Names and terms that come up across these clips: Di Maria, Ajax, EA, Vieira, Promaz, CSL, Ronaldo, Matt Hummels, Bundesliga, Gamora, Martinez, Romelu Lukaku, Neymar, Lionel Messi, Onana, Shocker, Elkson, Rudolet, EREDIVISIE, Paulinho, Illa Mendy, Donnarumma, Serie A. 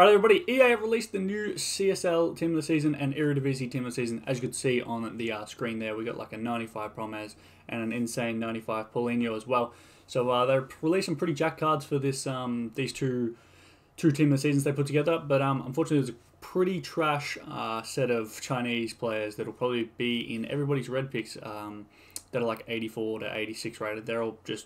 Alright everybody, EA have released the new CSL team of the season and EREDIVISIE team of the season. As you can see on the screen there, we got like a 95 Promaz and an insane 95 Paulinho as well. So they're releasing pretty jack cards for this these two team of the seasons they put together. But unfortunately, there's a pretty trash set of Chinese players that'll probably be in everybody's red picks that are like 84 to 86 rated. They're all just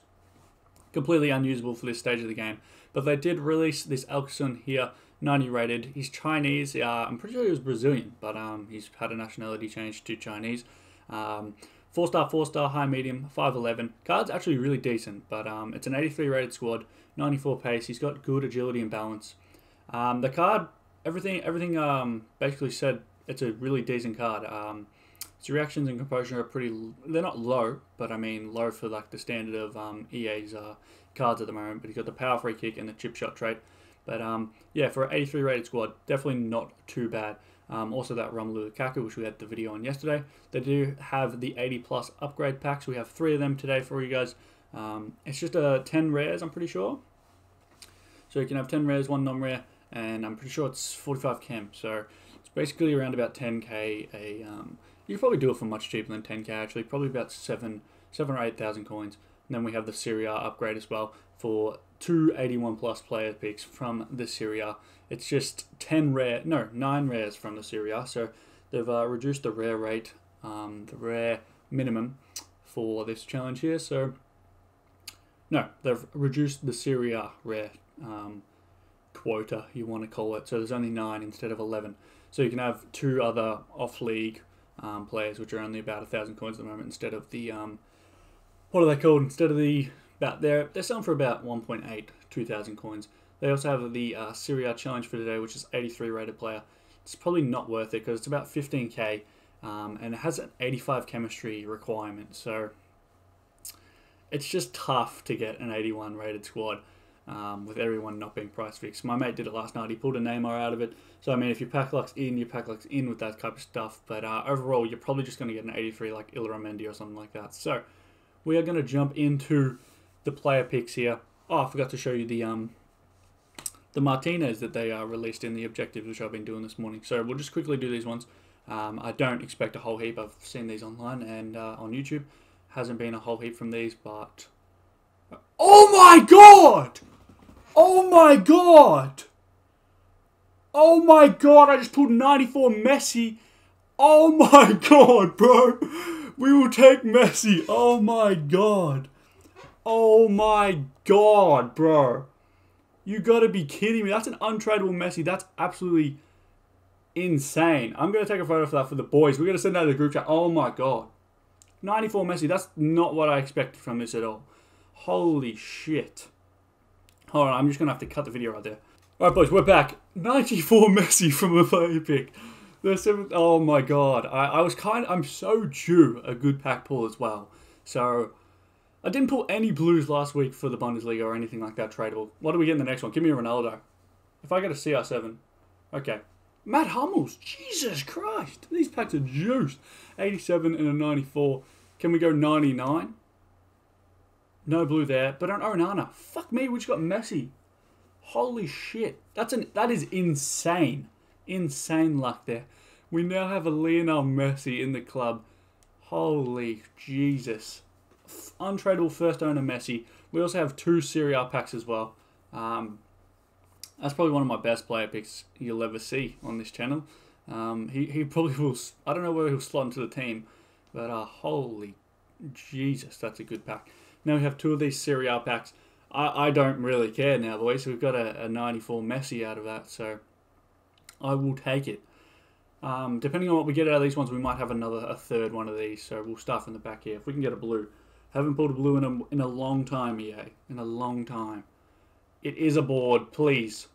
completely unusable for this stage of the game. But they did release this Elkson here, 90 rated. He's Chinese. I'm pretty sure he was Brazilian, but he's had a nationality change to Chinese. 4-star, 4-star, high medium, 5'11". Card's actually really decent, but it's an 83 rated squad, 94 pace. He's got good agility and balance. The card, everything basically said it's a really decent card. Its reactions and composure are pretty, they're not low, but I mean low for like the standard of EA's cards at the moment. But he's got the power free kick and the chip shot trait. But yeah, for an 83 rated squad, definitely not too bad. Also that Romelu Lukaku, which we had the video on yesterday. They do have the 80+ upgrade packs. We have 3 of them today for you guys. It's just 10 rares, I'm pretty sure. So you can have 10 rares, 1 non-rare, and I'm pretty sure it's 45 chem. So it's basically around about 10k. You can probably do it for much cheaper than 10k actually, probably about 7 or 8,000 coins. And then we have the Serie A upgrade as well for 2 81+ player picks from the Serie A. It's just 9 rares from the Serie A. So they've reduced the rare rate, the rare minimum for this challenge here. So, no, they've reduced the Serie A rare quota, you want to call it. So there's only 9 instead of 11. So you can have 2 other off-league players, which are only about 1,000 coins at the moment, instead of the... what are they called? Instead of the... about there, they're selling for about 1.8, 2,000 coins. They also have the Serie A challenge for today, which is 83 rated player. It's probably not worth it because it's about 15k and it has an 85 chemistry requirement. So it's just tough to get an 81 rated squad with everyone not being price fixed. My mate did it last night. He pulled a Neymar out of it. So, I mean, if you pack luck's in, you pack luck's in with that type of stuff. But overall, you're probably just going to get an 83 like Illa Mendy or something like that. So we are going to jump into the player picks here. Oh, I forgot to show you the Martinez that they released in the objectives, which I've been doing this morning. So we'll just quickly do these ones. I don't expect a whole heap. I've seen these online and on YouTube. Hasn't been a whole heap from these, but... oh my god! Oh my god! Oh my god, I just pulled 94 Messi. Oh my god, bro! We will take Messi. Oh my god. Oh my god, bro. You gotta be kidding me. That's an untradeable Messi. That's absolutely insane. I'm gonna take a photo for that for the boys. We're gonna send that to the group chat. Oh my god. 94 Messi. That's not what I expected from this at all. Holy shit. Hold on, I'm just gonna have to cut the video right there. Alright, boys, we're back. 94 Messi from a player pick. The 7th. Oh my god. I was kind of, I'm so due a good pack pull as well. So I didn't pull any blues last week for the Bundesliga or anything like that tradable. What do we get in the next one? Give me a Ronaldo. If I get a CR7. Okay. Matt Hummels. Jesus Christ. These packs are juiced. 87 and a 94. Can we go 99? No blue there. But an Onana. Fuck me. We just got Messi. Holy shit. That is insane. Insane luck there. We now have a Lionel Messi in the club. Holy Jesus. Untradeable first owner Messi. We also have 2 Serie A packs as well. That's probably one of my best player picks you'll ever see on this channel. He probably will. I don't know where he'll slot into the team, but holy Jesus, that's a good pack. Now we have 2 of these Serie A packs. I don't really care now, boys. We've got a 94 Messi out of that, so I will take it. Depending on what we get out of these ones, we might have a third one of these. So we'll start from the back here. If we can get a blue. Haven't pulled a blue in a long time, EA. In a long time. It is a board, please.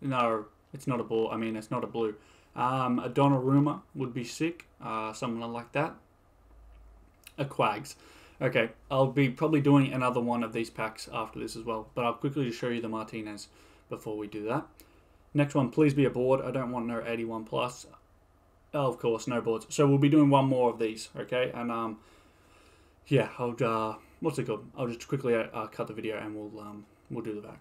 No, it's not a board. I mean, it's not a blue. A Donnarumma would be sick. Someone like that. A Quags. Okay, I'll be probably doing another one of these packs after this as well. But I'll quickly just show you the Martinez before we do that. Next one, please be a board. I don't want no 81+. Oh, of course, no boards. So we'll be doing one more of these, okay? And, yeah, I'll just quickly cut the video and we'll do the back.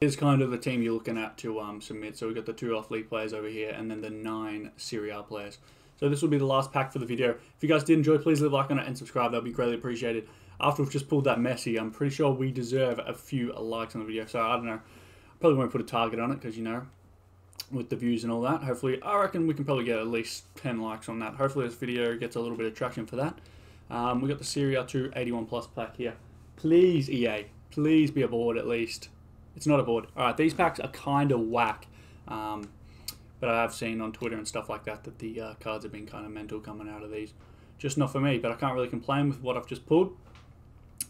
is kind of the team you're looking at to submit. So we've got the 2 off-league players over here and then the 9 Serie A players. So this will be the last pack for the video. If you guys did enjoy, please leave a like on it and subscribe. That would be greatly appreciated. After we've just pulled that Messi, I'm pretty sure we deserve a few likes on the video. So I don't know. Probably won't put a target on it because, you know, with the views and all that. Hopefully, I reckon we can probably get at least 10 likes on that. Hopefully, this video gets a little bit of traction for that. We got the Serie A2 81 plus pack here. Please, EA. Please be aboard at least. It's not aboard. All right, these packs are kind of whack. But I have seen on Twitter and stuff like that that the cards have been kind of mental coming out of these. Just not for me, but I can't really complain with what I've just pulled.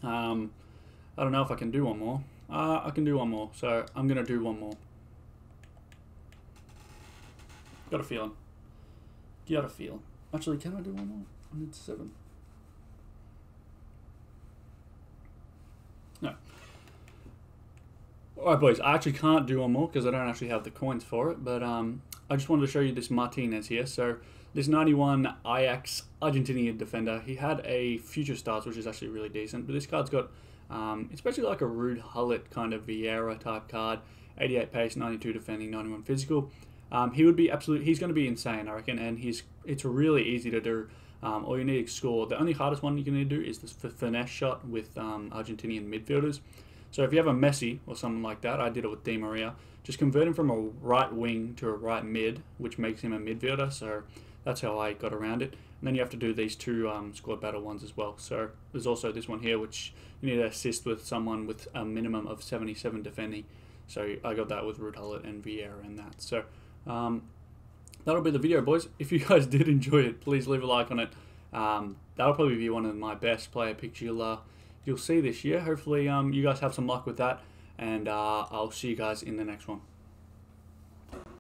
I don't know if I can do one more. I can do one more, so I'm going to do one more. Got a feeling. Got a feeling. Actually, can I do one more? I need 7. No. Alright, boys, I actually can't do one more because I don't actually have the coins for it, but I just wanted to show you this Martinez here. So this 91 Ajax Argentinian defender, he had a Future Stars, which is actually really decent, but this card's got, it's basically like a Rude Hullet kind of Vieira type card, 88 pace, 92 defending, 91 physical. He would be absolute. He's going to be insane, I reckon, and it's really easy to do. All you need is score. The only hardest one you're going to do is this finesse shot with Argentinian midfielders. So if you have a Messi or someone like that, I did it with Di Maria, just convert him from a right wing to a right mid, which makes him a midfielder, so that's how I got around it. And then you have to do these 2 squad battle ones as well. So there's also this one here, which you need to assist with someone with a minimum of 77 defending. So I got that with Rudolet and Vieira and that. So that'll be the video, boys. If you guys did enjoy it, please leave a like on it. That'll probably be one of my best player picks you'll see this year. Hopefully you guys have some luck with that, and I'll see you guys in the next one.